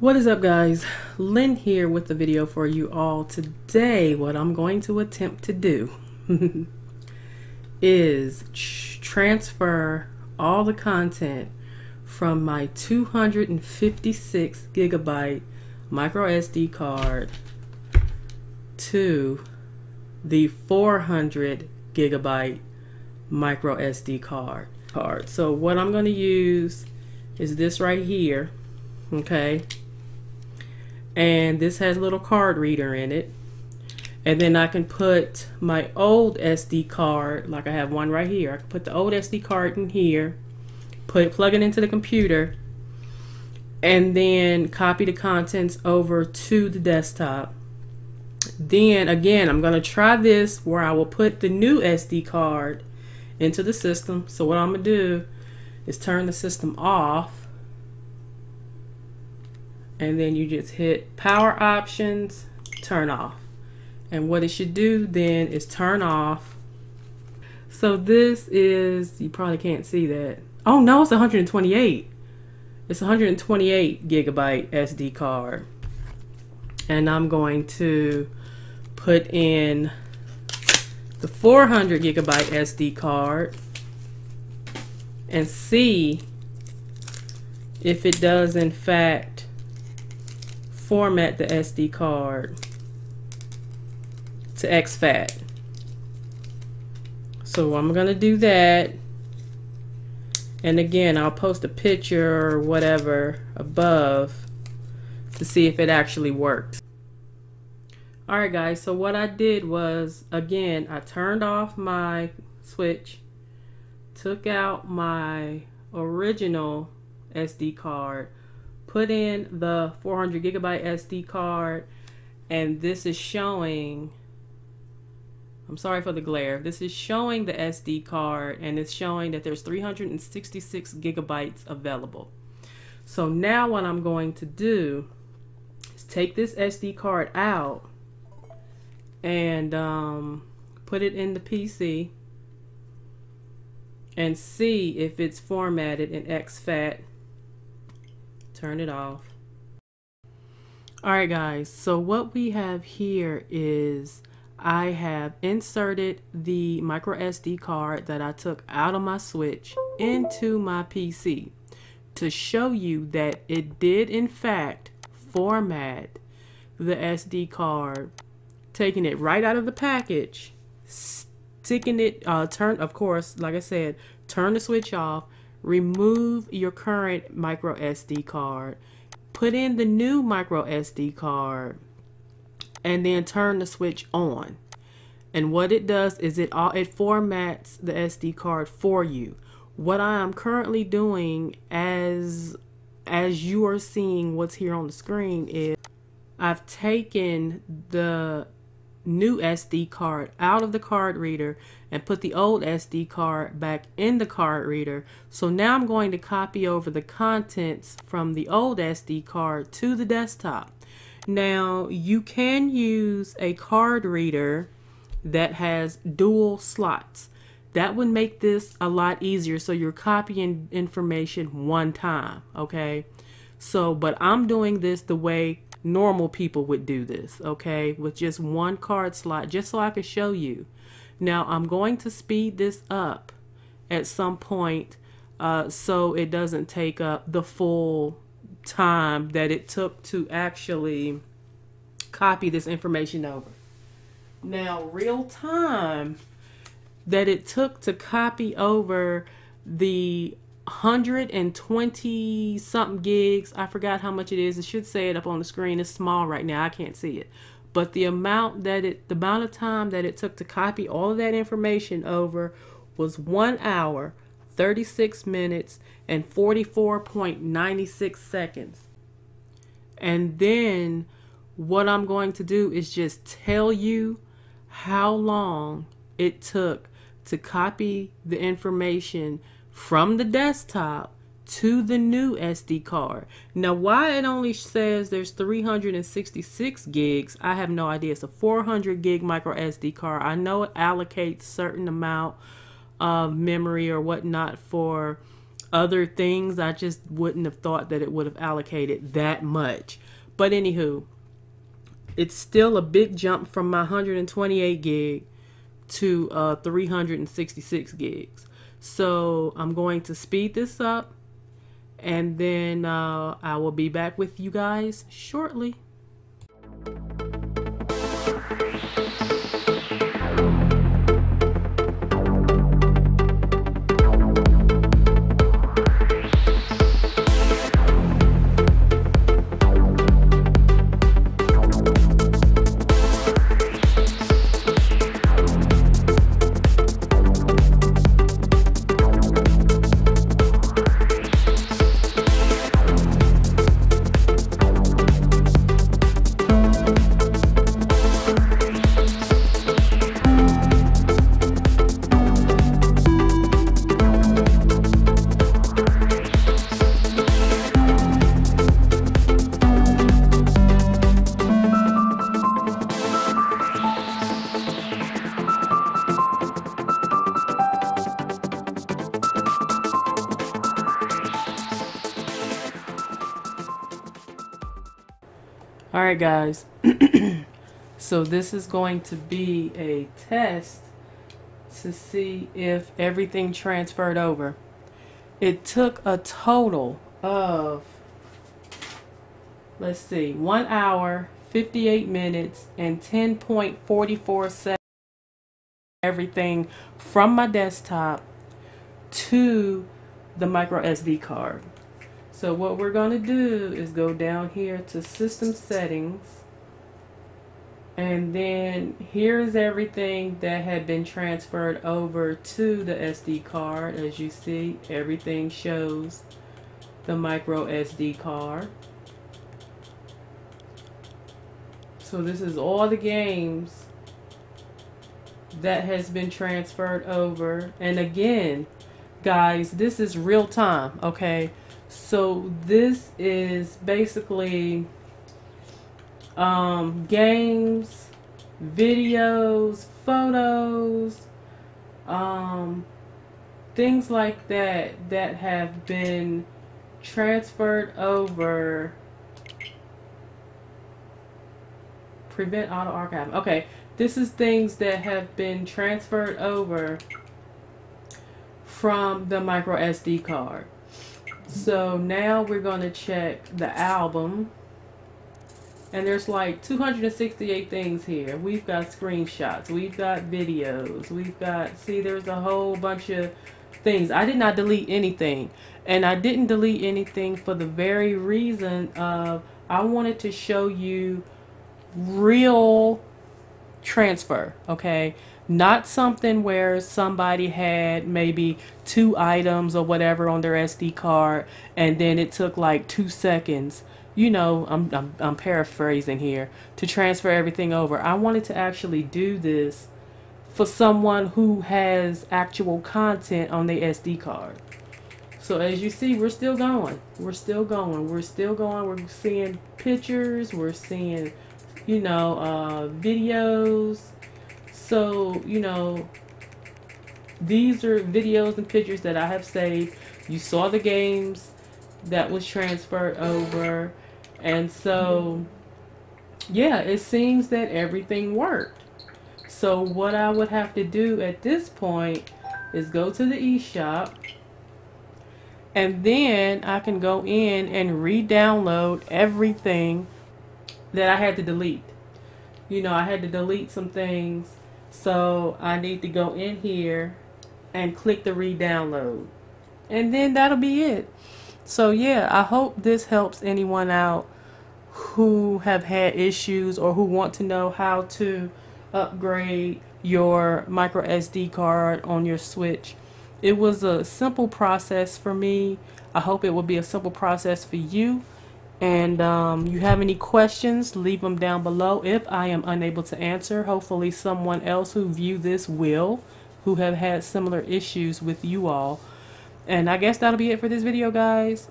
What is up, guys? Lynn here with the video for you all. Today what I'm going to attempt to do is transfer all the content from my 256 gigabyte micro SD card to the 400 gigabyte micro SD card. So what I'm going to use is this right here, okay? And this has a little card reader in it, and then I can put my old SD card, like I have one right here. I can put the old SD card in here, plug it into the computer, and then copy the contents over to the desktop. Then again, I'm going to try this where I will put the new SD card into the system. So what I'm going to do is turn the system off, and then you just hit power options, turn off. And what it should do then is turn off. So this is, you probably can't see that. Oh no, it's 128. It's 128 gigabyte SD card. And I'm going to put in the 400 gigabyte SD card and see if it does in fact format the SD card to exFAT. So I'm going to do that, and again I'll post a picture or whatever above to see if it actually works. Alright guys, so what I did was, again, I turned off my Switch, took out my original SD card, put in the 400 gigabyte SD card, and this is showing, I'm sorry for the glare, this is showing the SD card, and it's showing that there's 366 gigabytes available. So now what I'm going to do is take this SD card out and put it in the PC and see if it's formatted in exFAT. Turn it off. Alright guys, so what we have here is I have inserted the micro SD card that I took out of my Switch into my PC to show you that it did in fact format the SD card, taking it right out of the package, sticking it, of course, like I said, turn the Switch off, remove your current micro SD card, put in the new micro SD card, and then turn the Switch on. And what it does is it formats the SD card for you. What I am currently doing as you are seeing what's here on the screen is I've taken the new SD card out of the card reader and put the old SD card back in the card reader. So now I'm going to copy over the contents from the old SD card to the desktop. Now you can use a card reader that has dual slots. That would make this a lot easier, so you're copying information one time, okay? So, but I'm doing this the way normal people would do this, okay, with just one card slot, just so I could show you. Now I'm going to speed this up at some point so it doesn't take up the full time that it took to actually copy this information over. Now, real time that it took to copy over the 120 something gigs, I forgot how much it is, it should say it up on the screen, it's small right now, I can't see it, but the amount of time that it took to copy all of that information over was 1 hour 36 minutes and 44.96 seconds. And then what I'm going to do is just tell you how long it took to copy the information from the desktop to the new SD card. Now, why it only says there's 366 gigs, I have no idea. It's a 400 gig micro SD card. I know it allocates certain amount of memory or whatnot for other things. I just wouldn't have thought that it would have allocated that much. But anywho, it's still a big jump from my 128 gig to 366 gigs. So I'm going to speed this up, and then I will be back with you guys shortly. Alright guys, so this is going to be a test to see if everything transferred over. It took a total of, let's see, 1 hour, 58 minutes, and 10.44 seconds. Everything from my desktop to the micro SD card. So what we're going to do is go down here to System Settings, and then here's everything that had been transferred over to the SD card. As you see, everything shows the micro SD card. So this is all the games that has been transferred over. And again, guys, this is real time, okay? So this is basically games, videos, photos, things like that that have been transferred over. Prevent auto archive. Okay, this is things that have been transferred over from the micro SD card. So now we're going to check the album, and there's like 268 things here. We've got screenshots, we've got videos, we've got, see, there's a whole bunch of things. I did not delete anything, and I didn't delete anything for the very reason of I wanted to show you real transfer, okay? Not something where somebody had maybe 2 items or whatever on their SD card, and then it took like 2 seconds, you know, I'm paraphrasing here, to transfer everything over. I wanted to actually do this for someone who has actual content on their SD card. So as you see, we're still going, we're still going, we're still going. We're seeing pictures, we're seeing, you know, videos. So, you know, these are videos and pictures that I have saved. You saw the games that was transferred over. And so, yeah, it seems that everything worked. So what I would have to do at this point is go to the eShop, and then I can go in and re-download everything that I had to delete. You know, I had to delete some things. So I need to go in here and click the re-download, and then that'll be it. So yeah, I hope this helps anyone out who have had issues or who want to know how to upgrade your micro SD card on your Switch. It was a simple process for me. I hope it will be a simple process for you. And you have any questions, leave them down below. If I am unable to answer, hopefully someone else who viewed this will, who have had similar issues with you all. And I guess that'll be it for this video, guys.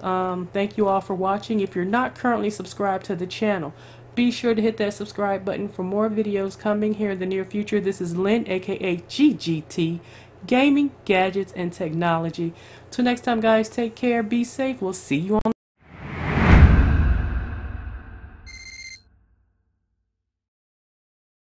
Thank you all for watching. If you're not currently subscribed to the channel, be sure to hit that subscribe button for more videos coming here in the near future. This is Lynn, aka GGT, gaming, gadgets, and technology. Till next time, guys, take care, be safe. We'll see you on